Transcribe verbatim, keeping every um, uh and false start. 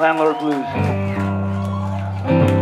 Landlord Blues.